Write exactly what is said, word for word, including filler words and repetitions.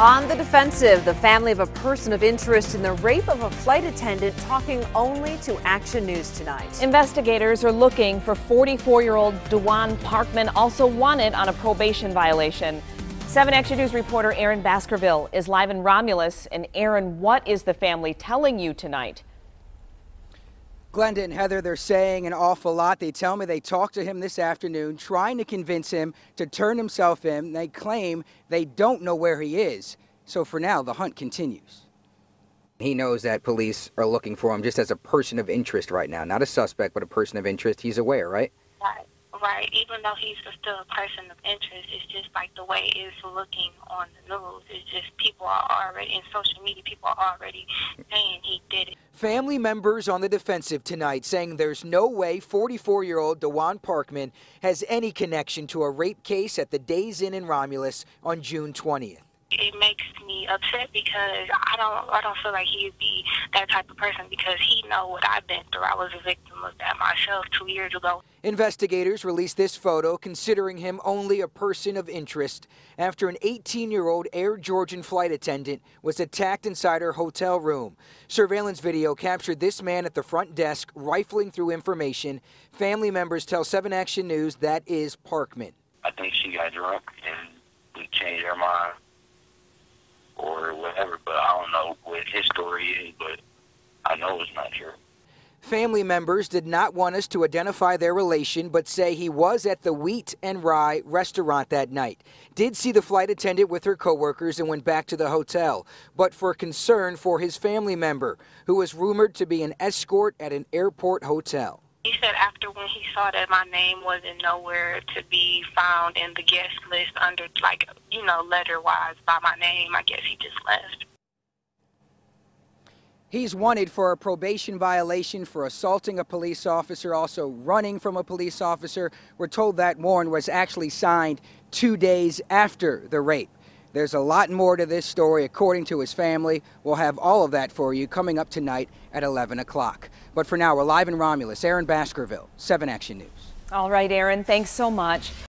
On the defensive, the family of a person of interest in the rape of a flight attendant talking only to Action News tonight. Investigators are looking for forty-four-year-old DeJuan Parkman, also wanted on a probation violation. seven Action News reporter Aaron Baskerville is live in Romulus. And Aaron, what is the family telling you tonight? Glenda and Heather, they're saying an awful lot. They tell me they talked to him this afternoon, trying to convince him to turn himself in. They claim they don't know where he is. So for now, the hunt continues. He knows that police are looking for him just as a person of interest right now. Not a suspect, but a person of interest. He's aware, right? Right, right. Even though he's still a person of interest, it's just like the way it's looking on the news. It's just people are already, in social media, people are already saying he did it. Family members on the defensive tonight, saying there's no way forty-four-year-old DeJuan Parkman has any connection to a rape case at the Days Inn in Romulus on June twentieth. It makes me upset because I don't, I don't feel like he'd be that type of person, because he knows what I've been through. I was a victim of that myself two years ago. Investigators released this photo considering him only a person of interest after an eighteen-year-old Air Georgian flight attendant was attacked inside her hotel room. Surveillance video captured this man at the front desk rifling through information. Family members tell seven Action News that is Parkman. I think she got drunk and we changed our mind or whatever, but I don't know what his story is, but I know it's not true. Family members did not want us to identify their relation, but say he was at the Wheat and Rye restaurant that night, did see the flight attendant with her coworkers, and went back to the hotel, but for concern for his family member, who was rumored to be an escort at an airport hotel. He said after when he saw that my name wasn't nowhere to be found in the guest list under, like, you know, letter-wise by my name, I guess he just left. He's wanted for a probation violation for assaulting a police officer, also running from a police officer. We're told that warrant was actually signed two days after the rape. There's a lot more to this story, according to his family. We'll have all of that for you coming up tonight at eleven o'clock. But for now, we're live in Romulus. Aaron Baskerville, seven Action News. All right, Aaron, thanks so much.